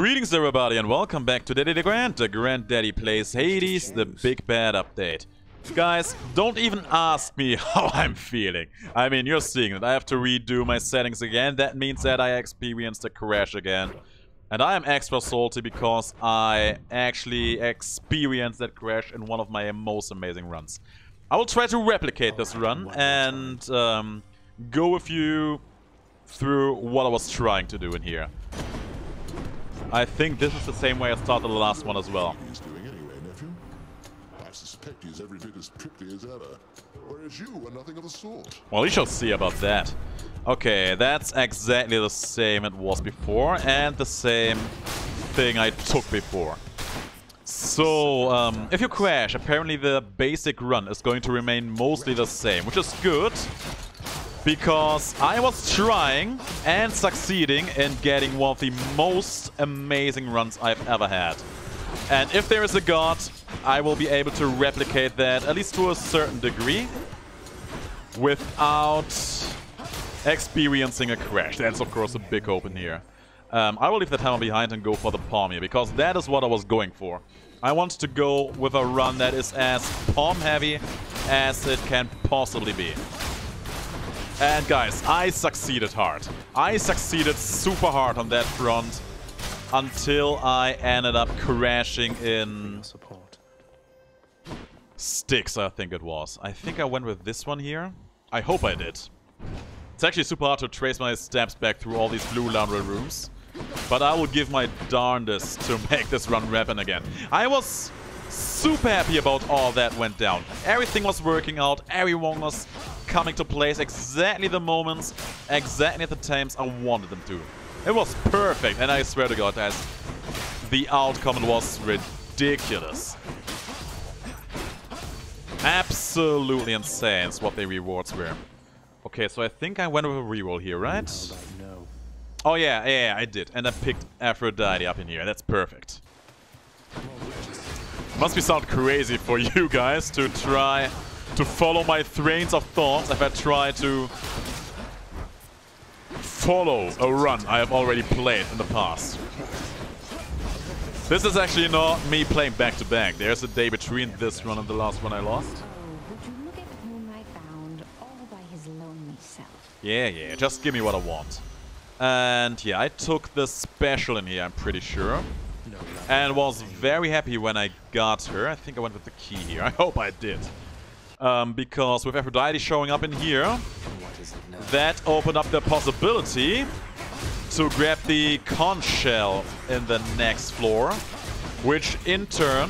Greetings everybody and welcome back to Daddy DeGrand. The Granddaddy plays Hades, the big bad update. Guys, don't even ask me how I'm feeling. I mean, you're seeing it. I have to redo my settings again. That means that I experienced a crash again. And I am extra salty because I actually experienced that crash in one of my most amazing runs. I will try to replicate this run and go with you through what I was trying to do in here. I think this is the same way I started the last one as well. He's doing anyway, nephew. I suspect he's every bit as prickly as ever, whereas you are nothing of the sort. Well, we shall see about that. Okay, that's exactly the same it was before, and the same thing I took before. So, if you crash, apparently the basic run is going to remain mostly the same, which is good, because I was trying and succeeding in getting one of the most amazing runs I've ever had. And if there is a god, I will be able to replicate that, at least to a certain degree, without experiencing a crash. That's of course a big open here. I will leave the hammer behind and go for the palm here, because that is what I was going for. I want to go with a run that is as palm heavy as it can possibly be. And guys, I succeeded hard. I succeeded super hard on that front until I ended up crashing in sticks, I think it was. I think I went with this one here. I hope I did. It's actually super hard to trace my steps back through all these blue laundry rooms, but I will give my darndest to make this run happen again. I was super happy about all that went down. Everything was working out, everyone was coming to place exactly the moments, exactly the times I wanted them to. It was perfect, and I swear to God, guys, the outcome was ridiculous. Absolutely insane is what the rewards were. Okay, so I think I went with a reroll here, right? No. Oh yeah, I did. And I picked Aphrodite up in here. That's perfect. Must be sound crazy for you guys to try to follow my trains of thoughts if I try to follow a run I have already played in the past. This is actually not me playing back-to-back. There's a day between this run and the last one I lost. Yeah, just give me what I want. And yeah, I took the special in here, I'm pretty sure. And was very happy when I got her. I think I went with the key here. I hope I did. Because with Aphrodite showing up in here, that opened up the possibility to grab the conch shell in the next floor, which in turn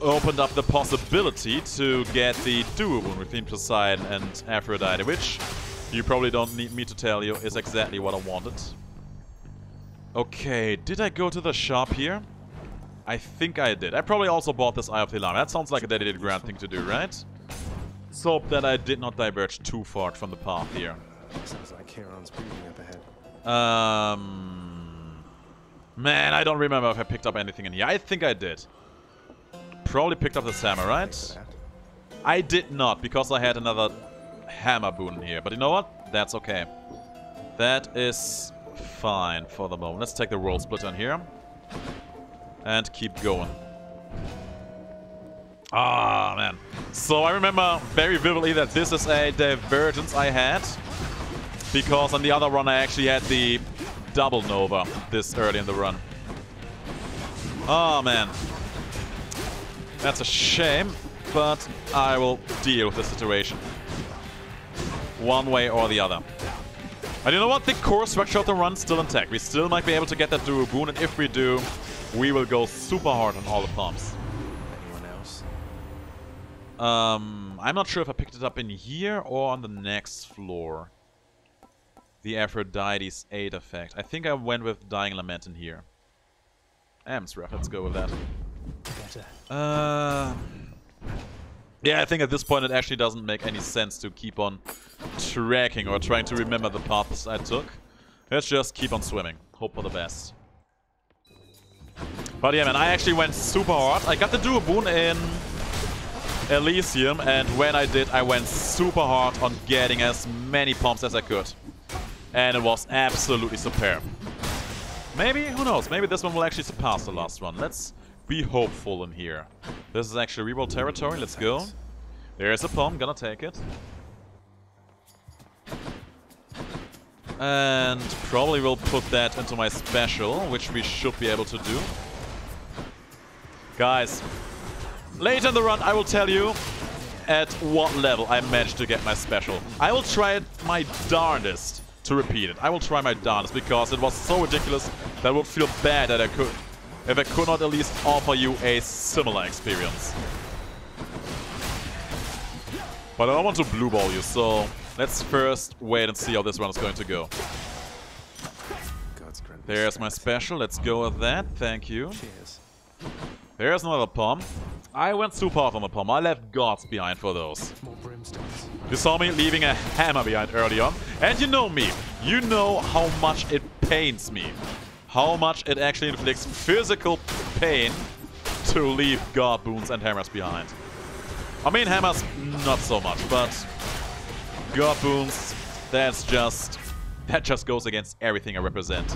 opened up the possibility to get the duo wound between Poseidon and Aphrodite, which you probably don't need me to tell you is exactly what I wanted. Okay, did I go to the shop here? I think I did. I probably also bought this Eye of Helam. That sounds like a Daddy DeGrand thing to do, right? Let's hope that I did not diverge too far from the path here. Sounds like Charon's breathing up ahead. Man, I don't remember if I picked up anything in here. I think I did. Probably picked up this hammer, right? I did not, because I had another hammer boon here. But you know what? That's okay. That is fine for the moment. Let's take the roll split on here. And keep going. Ah, man. So I remember very vividly that this is a divergence I had. Because on the other run I actually had the double Nova this early in the run. Ah, man. That's a shame, but I will deal with the situation one way or the other. And you know what? The core structure of the run is still intact. We still might be able to get that duo boon, and if we do, we will go super hard on all the palms. Anyone else? I'm not sure if I picked it up in here or on the next floor. The Aphrodite's Aid effect. I think I went with Dying Lament in here. Amsref, let's go with that. Yeah, I think at this point it actually doesn't make any sense to keep on tracking or trying to remember the paths I took. Let's just keep on swimming. Hope for the best. But yeah, man, I actually went super hard. I got the duo boon in Elysium, and when I did, I went super hard on getting as many pumps as I could. And it was absolutely superb. Maybe, who knows, maybe this one will actually surpass the last one. Let's be hopeful in here. This is actually reroll territory, let's go. There's a bomb, gonna take it. And probably will put that into my special, which we should be able to do. Guys, later in the run I will tell you at what level I managed to get my special. I will try my darndest to repeat it. I will try my darndest because it was so ridiculous that I would feel bad that I could, if I could not at least offer you a similar experience. But I don't want to blue ball you, so let's first wait and see how this run is going to go. There's my special, let's go with that, thank you. There's another pom. I went too far from a pom. I left gods behind for those. You saw me leaving a hammer behind earlier. And you know me. You know how much it pains me. How much it actually inflicts physical pain to leave god boons and hammers behind. I mean hammers, not so much, but god boons, that just goes against everything I represent.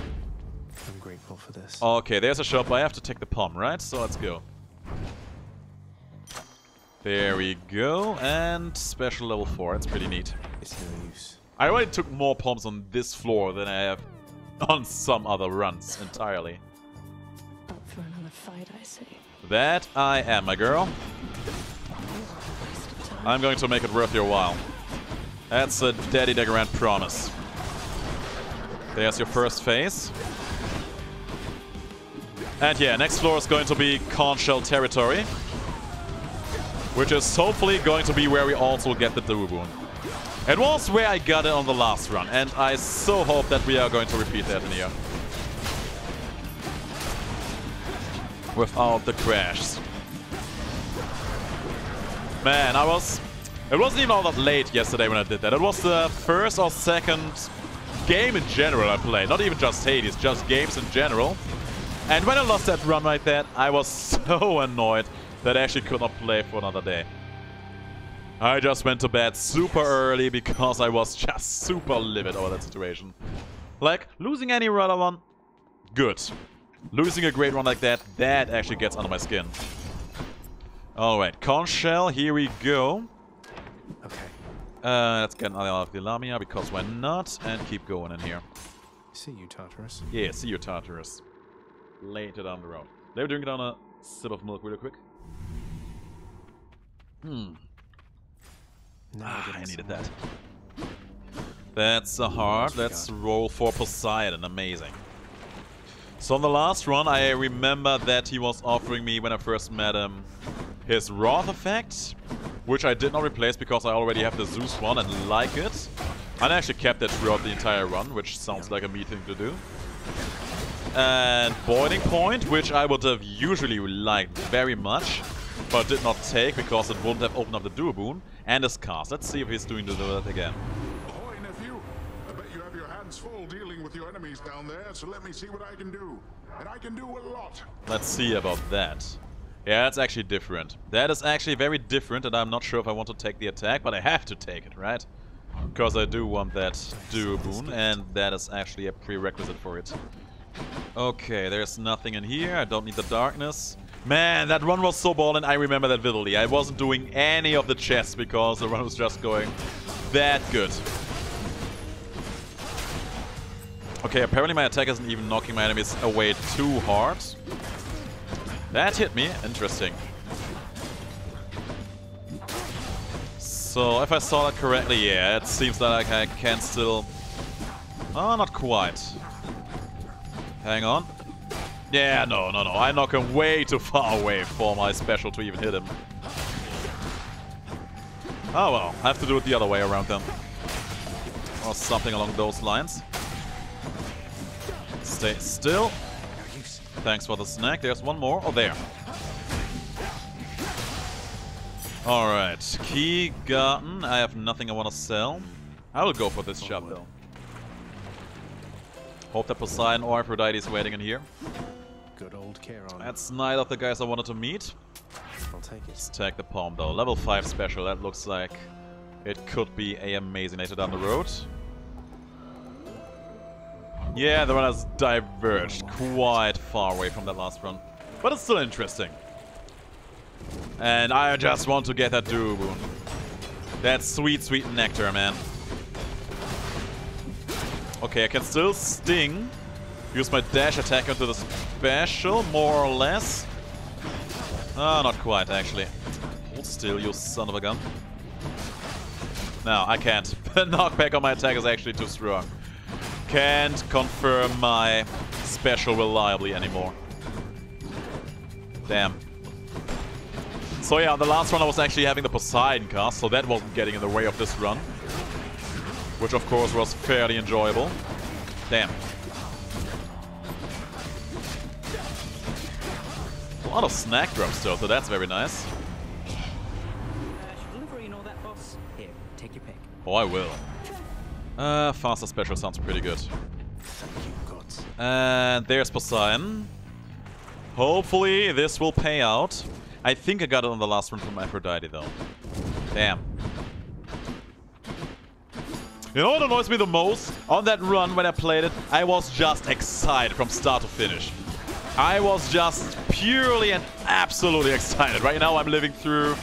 I'm grateful for this. Okay, there's a shop. I have to take the pom, right? So let's go. There we go, and special level 4, it's pretty neat. It's no use. I already took more poms on this floor than I have on some other runs entirely. Up for another fight, I say. That I am, my girl. I'm going to make it worth your while. That's a Daddy DeGrand promise. There's your first phase. And yeah, next floor is going to be conch shell territory. Which is hopefully going to be where we also get the Dubu Boon. It was where I got it on the last run, and I so hope that we are going to repeat that in here. Without the crashes. Man, I was... It wasn't even all that late yesterday when I did that. It was the first or second game in general I played. Not even just Hades, just games in general. And when I lost that run like that, I was so annoyed that I actually could not play for another day. I just went to bed super early because I was just super livid over that situation. Like, losing any other one, good. Losing a great one like that, that actually gets under my skin. Alright, conch shell, here we go. Okay. Let's get another out of the Lamia because why not? And keep going in here. See you, Tartarus. Yeah, see you, Tartarus. Later down the road. Let me drink down a sip of milk real quick. I needed that. That's a heart. Let's roll for Poseidon. Amazing. So on the last run, I remember that he was offering me, when I first met him, his Wrath effect, which I did not replace because I already have the Zeus one and like it. And I actually kept that throughout the entire run, which sounds like a mean thing to do. And Boiling Point, which I would have usually liked very much, but did not take because it wouldn't have opened up the Duo Boon. And his cast. Let's see if he's doing that again. Ahoy, nephew. I bet you have your hands full dealing with your enemies down there, so let me see what I can do. And I can do a lot. Let's see about that. Yeah, that's actually different. That is actually very different, and I'm not sure if I want to take the attack, but I have to take it, right? Because I do want that Duo Boon, and that is actually a prerequisite for it. Okay, there's nothing in here. I don't need the darkness. Man, that run was so ballin', I remember that vividly. I wasn't doing any of the chests because the run was just going that good. Okay, apparently my attack isn't even knocking my enemies away too hard. That hit me. Interesting. So, if I saw that correctly, yeah, it seems like I can still... Oh, not quite. Hang on. Yeah, no. I knock him way too far away for my special to even hit him. Oh well, I have to do it the other way around then. Or something along those lines. Stay still. Thanks for the snack. There's one more. Oh, there. Alright. Key garden. I have nothing I want to sell. I will go for this shop though. Hope that Poseidon or Aphrodite is waiting in here. Good old Charon. That's neither of the guys I wanted to meet. I'll take it. Let's take the palm though. Level 5 special. That looks like it could be amazing later down the road. Yeah, the run has diverged quite far away from that last run. But it's still interesting. And I just want to get that duo boon. That sweet, sweet nectar, man. Okay, I can still sting. Use my dash attack into the special, more or less. Oh, not quite, actually. Hold still, you son of a gun. No, I can't. The knockback on my attack is actually too strong. Can't confirm my special reliably anymore. Damn. So yeah, on the last run I was actually having the Poseidon cast, so that wasn't getting in the way of this run. Which of course was fairly enjoyable. Damn. A lot of snack drops though, so that's very nice. Oh, I will. Faster special sounds pretty good. And there's Poseidon. Hopefully this will pay out. I think I got it on the last run from Aphrodite though. Damn. You know what annoys me the most? On that run when I played it, I was just excited from start to finish. I was just purely and absolutely excited. Right now I'm living through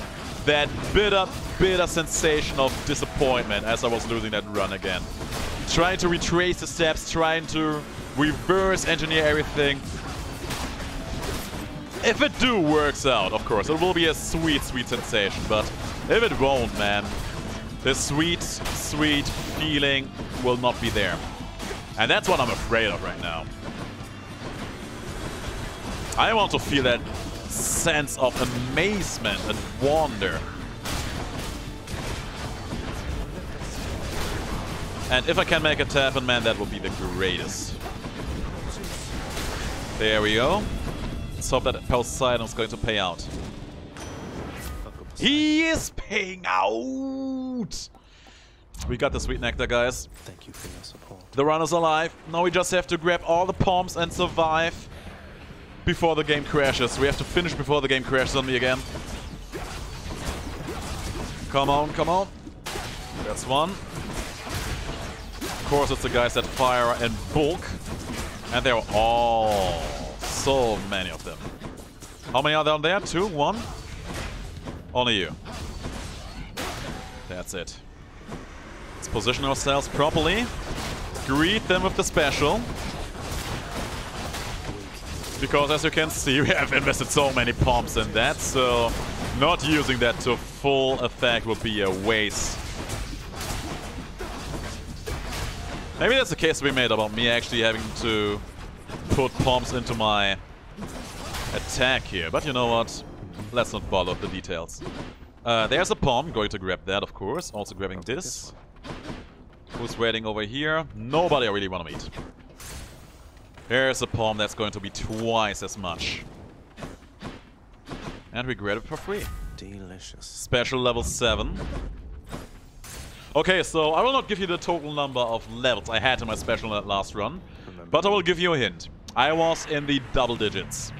that bitter, bitter sensation of disappointment as I was losing that run again. Trying to retrace the steps, trying to reverse engineer everything. If it do works out, of course, it will be a sweet, sweet sensation. But if it won't, man, the sweet, sweet feeling will not be there. And that's what I'm afraid of right now. I want to feel that sense of amazement and wonder. And if I can make it happen, man, that would be the greatest. There we go. Let's hope that Poseidon is going to pay out. He is paying out! We got the sweet nectar, guys. Thank you for your support. The runner's alive. Now we just have to grab all the palms and survive. Before the game crashes. We have to finish before the game crashes on me again. Come on, come on. That's one. Of course it's the guys that fire in bulk. And there are all so many of them. How many are down there? Two? One? Only you. That's it. Let's position ourselves properly. Greet them with the special. Because as you can see, we have invested so many pumps in that, so not using that to full effect would be a waste. Maybe that's the case we made about me actually having to put pumps into my attack here, but you know what? Let's not bother with the details. There's a pump, going to grab that of course, also grabbing this. Who's waiting over here? Nobody I really want to meet. Here's a palm that's going to be twice as much. And we grab it for free. Delicious. Special level 7. Okay, so I will not give you the total number of levels I had in my special in that last run. But I will give you a hint. I was in the double digits.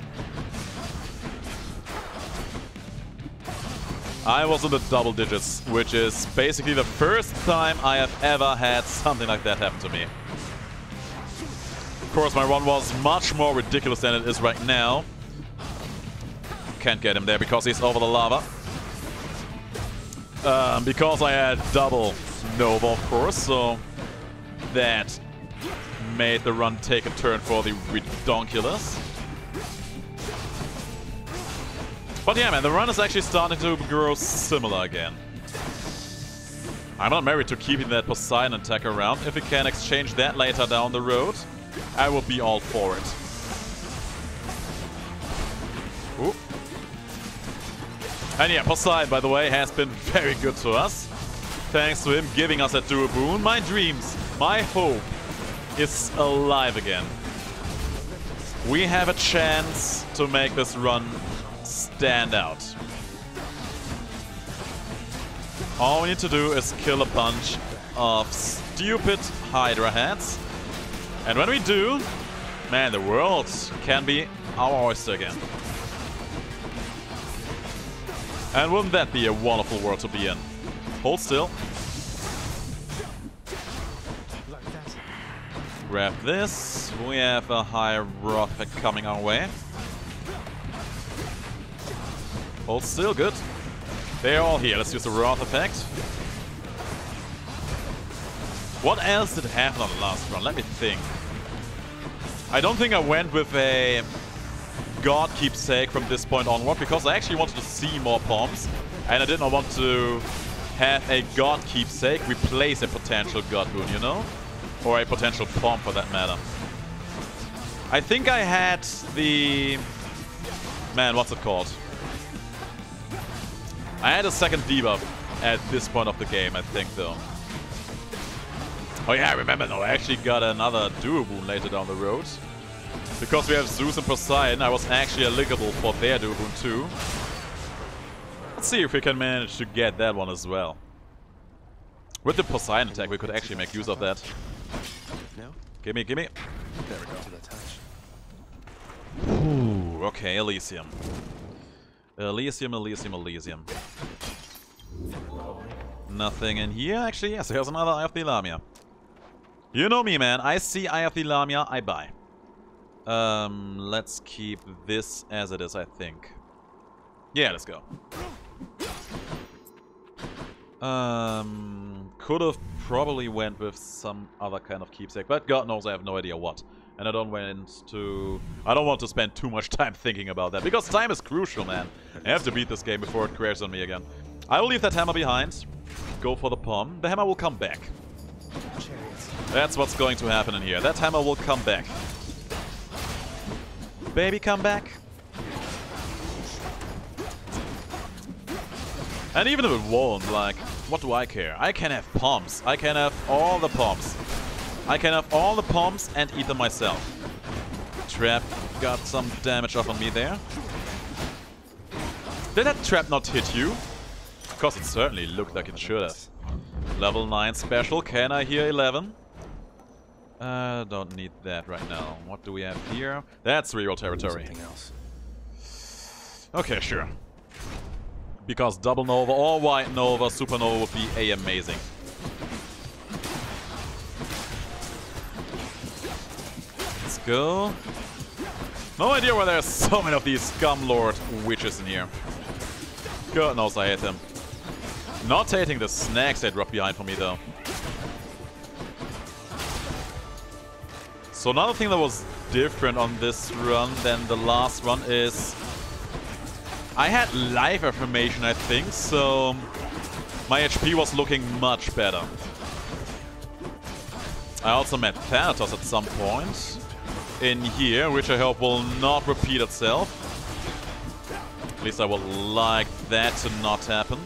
I was in the double digits, which is basically the first time I have ever had something like that happen to me. Of course, my run was much more ridiculous than it is right now. Can't get him there because he's over the lava. Because I had double Nova, of course, so that made the run take a turn for the redonkulous. But yeah, man, the run is actually starting to grow similar again. I'm not married to keeping that Poseidon attack around. If we can exchange that later down the road, I will be all for it. Ooh. And yeah, Poseidon, by the way, has been very good to us. Thanks to him giving us that duo boon. My dreams, my hope is alive again. We have a chance to make this run stand out. All we need to do is kill a bunch of stupid Hydra heads. And when we do, man, the world can be our oyster again. And wouldn't that be a wonderful world to be in? Hold still. grab this. We have a hieroglyphic coming our way. All still good. They're all here. Let's use the Wrath effect. What else did happen on the last run? Let me think. I don't think I went with a God keepsake from this point onward, because I actually wanted to see more bombs, and I did not want to have a God keepsake replace a potential God boon, you know? Or a potential bomb for that matter. I think I had the... man, what's it called? I had a second debuff at this point of the game, I think, though. Oh yeah, I remember now, I actually got another duo boon later down the road. Because we have Zeus and Poseidon, I was actually eligible for their duo boon too. Let's see if we can manage to get that one as well. With the Poseidon attack, we could actually make use of that. Gimme. There we go. Ooh, okay, Elysium. Elysium. Nothing in here, actually. Yes, here's another Eye of the Lamia. You know me, man. I see Eye of the Lamia, I buy. Let's keep this as it is, I think. Yeah, let's go. Could have probably went with some other kind of keepsake, but God knows I have no idea what. And I don't want to... I don't want to spend too much time thinking about that, because time is crucial, man. I have to beat this game before it crashes on me again. I will leave that hammer behind. Go for the palm. The hammer will come back. That's what's going to happen in here. That hammer will come back. Baby, come back. And even if it won't, like, what do I care? I can have pumps. I can have all the pumps. I can have all the pumps and eat them myself. Trap got some damage off on me there. Did that trap not hit you? Because it certainly looked like it should have. Level 9 special. Can I hear 11? Don't need that right now. What do we have here? That's real territory. Okay, sure. Because double Nova or white Nova, Supernova would be amazing. Let's go. No idea why there's so many of these scumlord witches in here. God knows I hate them. Not hating the snacks they dropped behind for me, though. So another thing that was different on this run than the last run is... I had life affirmation, I think, so my HP was looking much better. I also met Thanatos at some point in here, which I hope will not repeat itself. At least I would like that to not happen.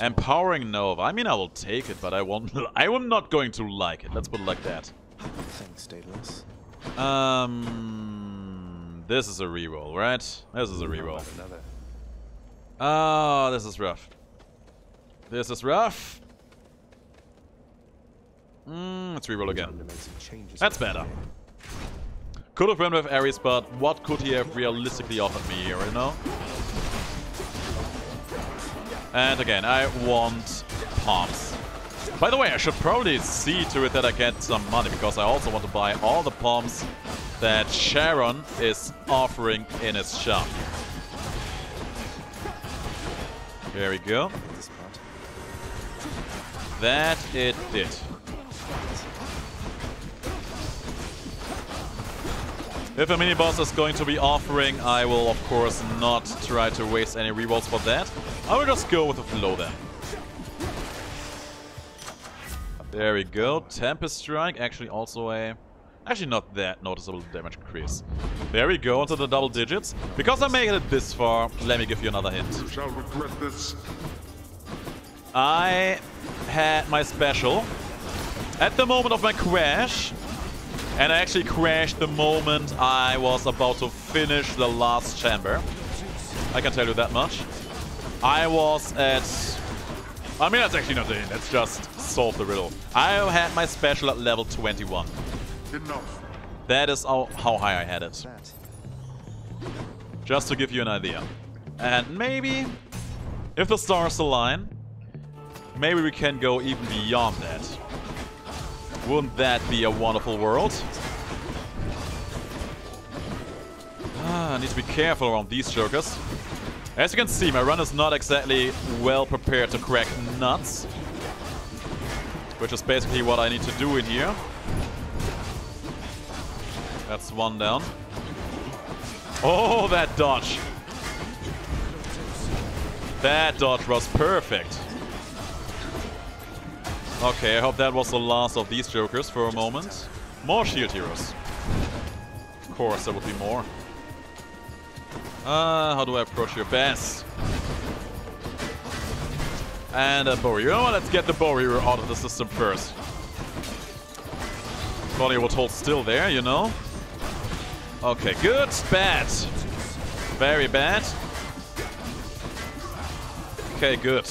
Empowering Nova. I mean, I will take it, but I won't. I am not going to like it. Let's put it like that. Thanks, Daedalus. This is a reroll, right? This is a reroll. Oh, this is rough. Let's reroll again. That's better. Could have run with Ares, but what could he have realistically offered me here, you know? And again, I want palms. By the way, I should probably see to it that I get some money, because I also want to buy all the palms that Sharon is offering in his shop. There we go. That it did. If a mini-boss is going to be offering, I will of course not try to waste any rewards for that. I will just go with the flow then. There we go. Tempest Strike, actually also a... actually not that noticeable damage increase. There we go, into the double digits. Because I made it this far, let me give you another hint. You shall regret this. I had my special at the moment of my crash. And I actually crashed the moment I was about to finish the last chamber. I can tell you that much. I was at... I mean, that's actually not the hint. Let's just solve the riddle. I had my special at level 21. Enough. That is how high I had it. Just to give you an idea. And maybe, if the stars align, maybe we can go even beyond that. Wouldn't that be a wonderful world? I need to be careful around these jokers. As you can see, my run is not exactly well prepared to crack nuts, which is basically what I need to do in here. That's one down. Oh, that dodge! That dodge was perfect. Okay, I hope that was the last of these jokers for a moment. More shield heroes. Of course, there would be more. How do I approach your best? And a Boryu. Oh, let's get the Boryu out of the system first. Thought he would hold still there, you know. Okay, good. Bad. Very bad. Okay, good.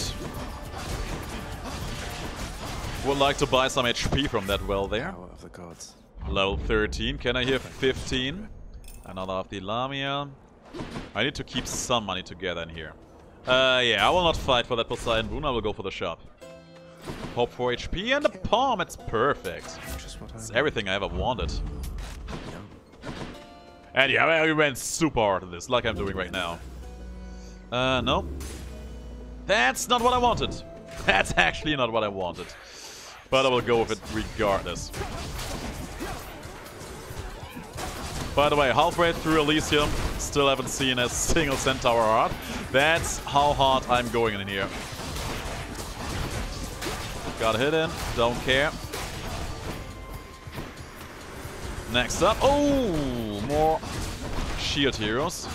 Would like to buy some HP from that well there. Of the gods. Level 13. Can I hear 15? Another of the Lamia. I need to keep some money together in here. Yeah, I will not fight for that Poseidon boon. I will go for the shop. Pop for HP and a palm. It's perfect. It's everything I ever wanted. And yeah, we went super hard at this, like I'm doing right now. No. That's not what I wanted. That's actually not what I wanted. But I will go with it regardless. By the way, halfway through Elysium, still haven't seen a single centaur heart. That's how hard I'm going in here. Got a hit in, don't care. Next up, oh, more shield heroes.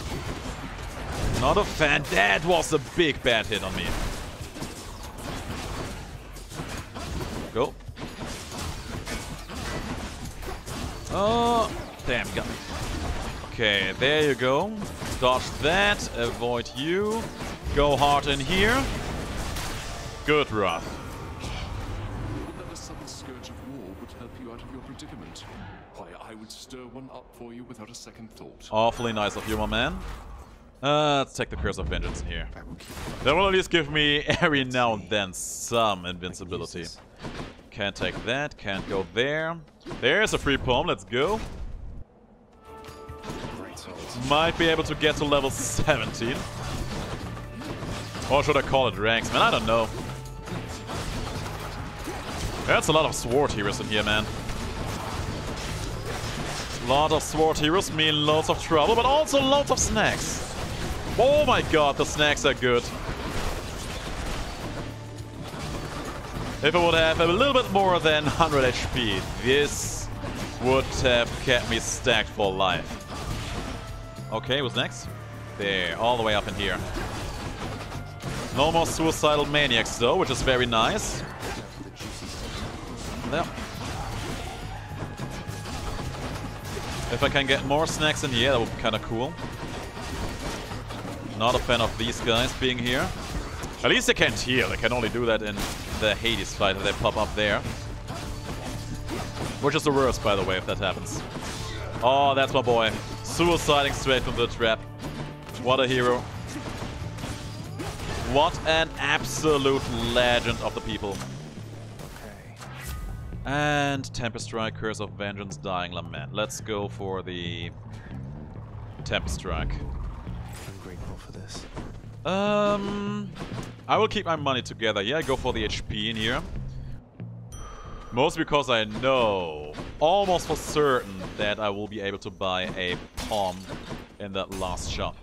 Not a fan, that was a big bad hit on me. Go. Oh. Damn, got me. Okay, there you go. Dodge that, avoid you. Go hard in here. Good, Roth. That a sudden scourge of war would help you out of your predicament. Why, I would stir one up for you without a second thought. Awfully nice of you, my man. Let's take the Curse of Vengeance in here. That will at least give me, every now and then, some invincibility. Can't take that, can't go there. There's a free palm, let's go. Might be able to get to level 17. Or should I call it ranks, man? I don't know. That's a lot of sword heroes in here, man. A lot of sword heroes mean loads of trouble, but also loads of snacks. Oh my god, the snacks are good. If I would have a little bit more than 100 HP, this would have kept me stacked for life. Okay, what's next? There, all the way up in here. No more suicidal maniacs though, which is very nice. There. If I can get more snacks in here, that would be kind of cool. Not a fan of these guys being here. At least they can't heal. They can only do that in the Hades fight if they pop up there. Which is the worst, by the way, if that happens. Oh, that's my boy. Suiciding straight from the trap. What a hero. What an absolute legend of the people. Okay. And Tempest Strike, Curse of Vengeance, Dying Lament. Let's go for the Tempest Strike. I'm grateful for this. I will keep my money together. Yeah, I go for the HP in here. Mostly because I know, almost for certain, that I will be able to buy a palm in that last shop.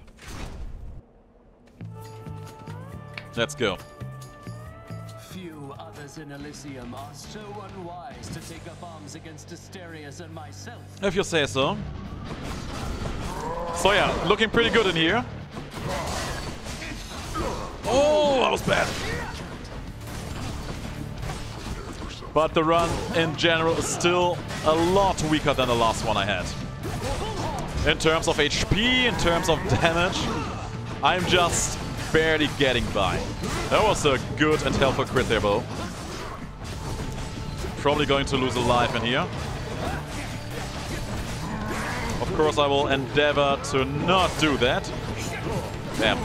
Let's go. Few others in Elysium are so unwise to take up arms against Asterius and myself. If you say so. So yeah, looking pretty good in here. Oh, that was bad. But the run, in general, is still a lot weaker than the last one I had. In terms of HP, in terms of damage, I'm just barely getting by. That was a good and helpful crit there, though. Probably going to lose a life in here. Of course, I will endeavor to not do that. Damn.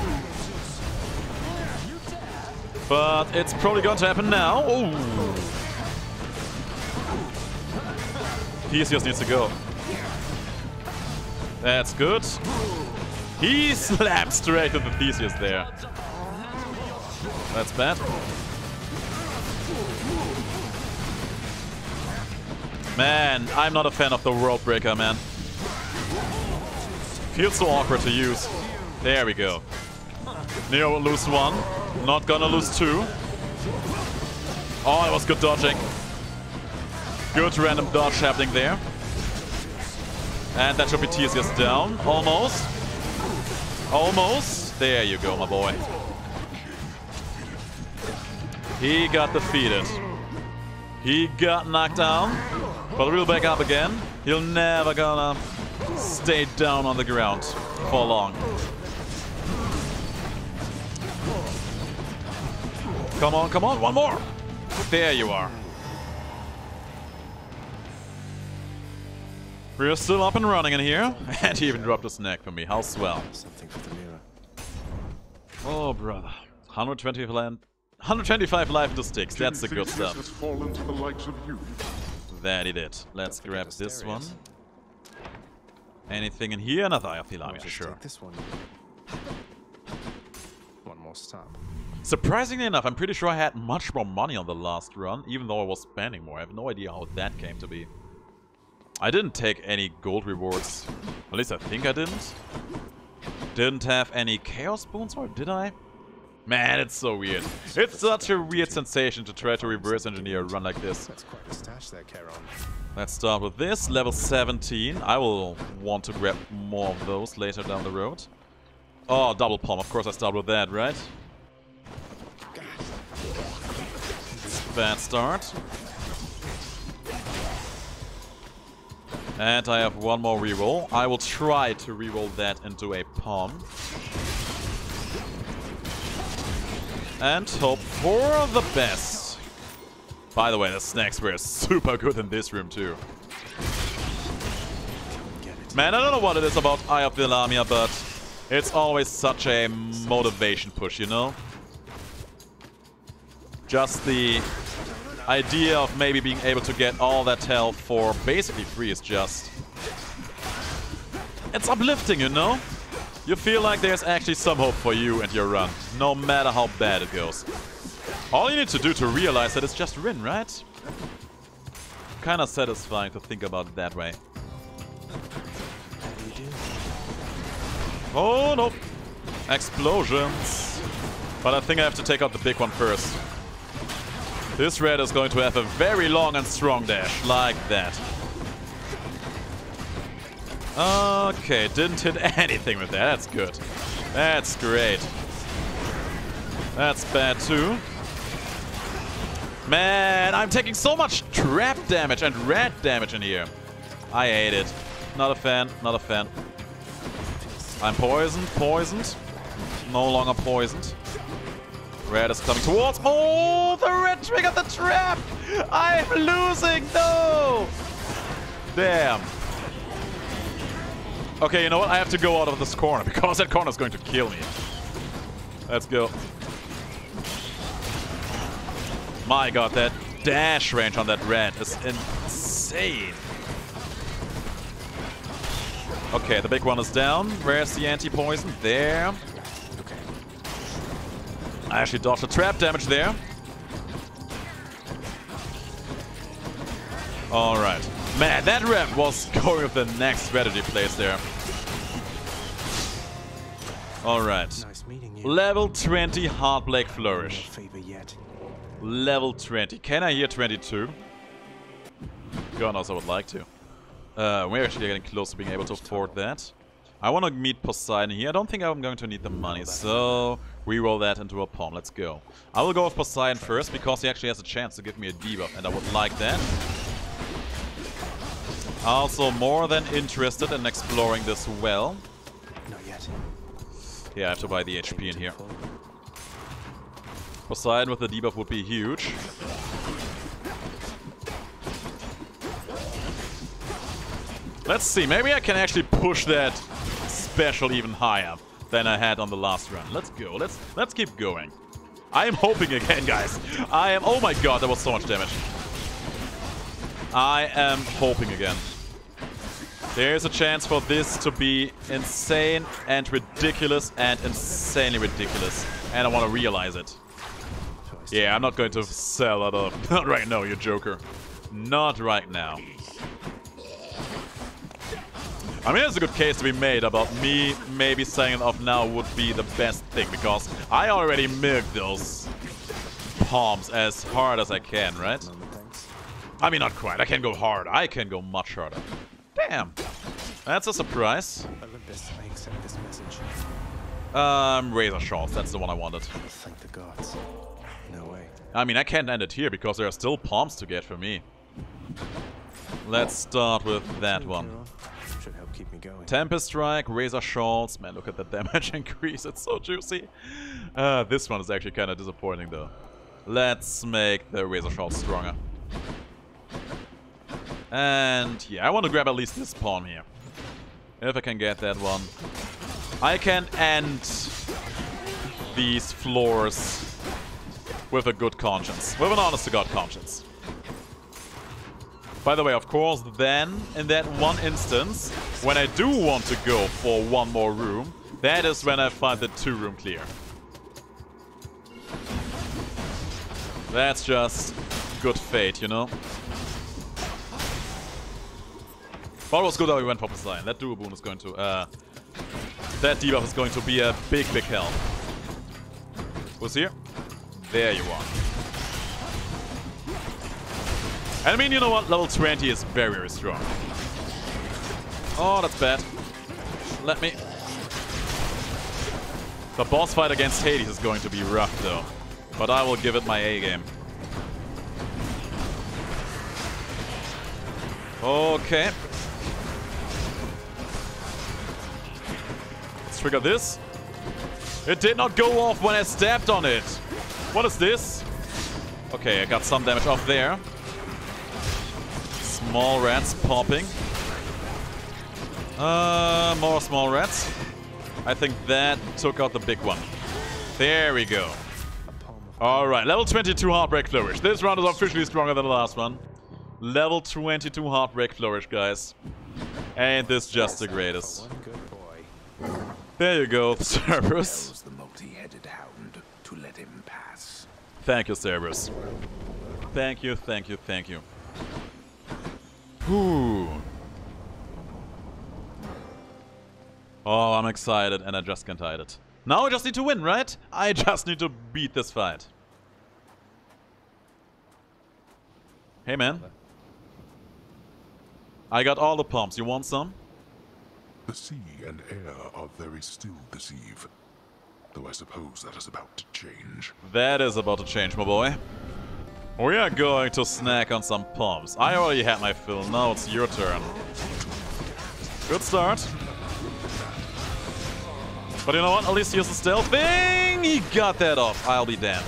But it's probably going to happen now. Ooh. Theseus needs to go. That's good. He slapped straight to the Theseus there. That's bad. Man, I'm not a fan of the Rope Breaker, man. Feels so awkward to use. There we go. Neo will lose one. Not gonna lose two. Oh, it was good dodging. Good random dodge happening there. And that should be Theseus down. Almost. Almost. There you go, my boy. He got defeated. He got knocked down. But he'll back up again. He'll never gonna stay down on the ground for long. Come on, come on, one more. There you are. We're still up and running in here. And he even dropped his neck for me. How swell. Something for the mirror. Oh, brother. 125 life in the sticks. That's the good stuff. That he did. Let's grab this one. Anything in here? Another eye of Helam, sure. One more stab. Surprisingly enough, I'm pretty sure I had much more money on the last run, even though I was spending more. I have no idea how that came to be. I didn't take any gold rewards. At least I think I didn't. Didn't have any chaos boons, or did I? Man, it's so weird. It's such a weird sensation to try to reverse engineer a run like this. That's quite a stash there, Charon. Let's start with this, level 17. I will want to grab more of those later down the road. Oh, double palm. Of course I start with that, right? Bad start. And I have one more reroll. I will try to reroll that into a palm. And hope for the best. By the way, the snacks were super good in this room too. Man, I don't know what it is about Eye of the Lamia, but it's always such a motivation push, you know? Just the idea of maybe being able to get all that health for basically free is just... it's uplifting, you know? You feel like there's actually some hope for you and your run, no matter how bad it goes. All you need to do to realize that it's just Rin, right? Kinda satisfying to think about it that way. Oh no! Explosions! But I think I have to take out the big one first. This red is going to have a very long and strong dash, like that. Okay, didn't hit anything with that. That's good. That's great. That's bad too. Man, I'm taking so much trap damage and red damage in here. I hate it. Not a fan, not a fan. I'm poisoned, poisoned. No longer poisoned. Red is coming towards... oh, the red triggered the trap! I'm losing, no! Damn. Okay, you know what? I have to go out of this corner, because that corner is going to kill me. Let's go. My god, that dash range on that red is insane. Okay, the big one is down. Where's the anti-poison? There. Okay. I actually dodged the trap damage there. Alright. Man, that rep was going with the next strategy plays there. Alright. Nice meeting you. Level 20 Heartbreak Flourish. Favor yet. Level 20. Can I hear 22? God knows I would like to. We're actually getting close to being able to afford that. I want to meet Poseidon here. I don't think I'm going to need the money, so reroll that into a palm. Let's go. I will go with Poseidon first because he actually has a chance to give me a debuff, and I would like that. Also more than interested in exploring this well. Not yet. Yeah, I have to buy the HP in here. Poseidon with the debuff would be huge. Let's see, maybe I can actually push that special even higher than I had on the last run. Let's go, let's keep going. I am hoping again, guys. I am, oh my god, that was so much damage. I am hoping again. There's a chance for this to be insane and ridiculous and insanely ridiculous. And I want to realize it. Yeah, I'm not going to sell out of... Not right now, you joker. Not right now. I mean, there's a good case to be made about me maybe selling it off now would be the best thing, because I already milked those palms as hard as I can, right? I mean, not quite. I can go hard. I can go much harder. Damn. That's a surprise. Olympus, I accept this message. Razor Shawls. That's the one I wanted. Thank the gods. No way. I mean, I can't end it here because there are still palms to get for me. Let's start with that one. Should help keep me going. Tempest Strike, Razor Shawls. Man, look at the damage increase. It's so juicy. This one is actually kind of disappointing, though. Let's make the Razor Shawls stronger. And yeah, I want to grab at least this palm here. If I can get that one. I can end these floors with a good conscience. With an honest-to-God conscience. By the way, of course, then, in that one instance, when I do want to go for one more room, that is when I find the two-room clear. That's just good fate, you know? But it was good that we went for Poseidon. That duo boon is going to... that debuff is going to be a big, big help. Who's here? There you are. I mean, you know what? Level 20 is very, very strong. Oh, that's bad. Let me... The boss fight against Hades is going to be rough, though. But I will give it my A-game. Okay. Let's trigger this. It did not go off when I stepped on it. What is this? Okay, I got some damage off there. Small rats popping. More small rats. I think that took out the big one. There we go. Alright, level 22 Heartbreak Flourish. This round is officially stronger than the last one. Level 22 Heartbreak Flourish, guys. Ain't this just the greatest. There you go, Cerberus. Thank you, Cerberus. Thank you, thank you, thank you. Whew. Oh, I'm excited and I just can't hide it. Now I just need to win, right? I just need to beat this fight. Hey, man. I got all the palms. You want some? The sea and air are very still this eve. Though I suppose that is about to change. That is about to change, my boy. We are going to snack on some palms. I already had my fill, now it's your turn. Good start. But you know what? At least he used the stealth thing! He got that off. I'll be damned.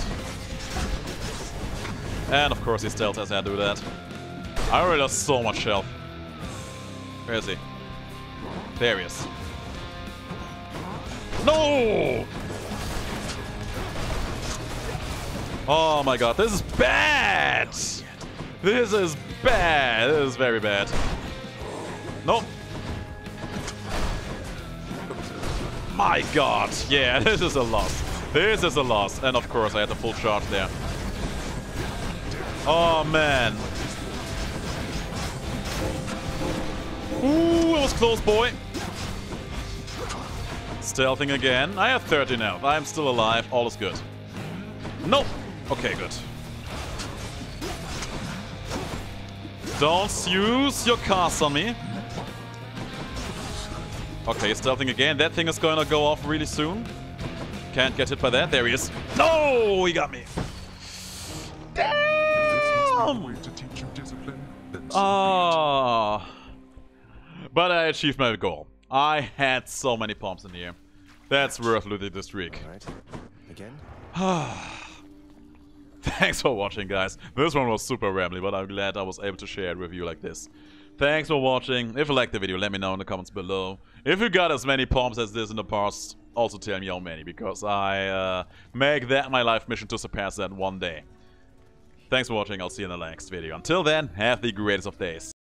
And of course he stealth as I do that. I already lost so much health. Where is he? There he is. No! Oh my god, this is bad! This is bad! This is very bad. Nope. My god, yeah, this is a loss. This is a loss. And of course I had the full charge there. Oh man. Ooh, it was close, boy. Stealthing again. I have 13 health. I am still alive. All is good. Nope. Okay, good. Don't use your cast on me. Okay, stealthing again. That thing is going to go off really soon. Can't get hit by that. There he is. No, he got me. Damn! Oh. But I achieved my goal. I had so many palms in the air. That's worth looting this streak. All right. Again? Thanks for watching, guys. This one was super rambly, but I'm glad I was able to share it with you like this. Thanks for watching. If you liked the video, let me know in the comments below. If you got as many palms as this in the past, also tell me how many, because I make that my life mission to surpass that one day. Thanks for watching, I'll see you in the next video. Until then, have the greatest of days.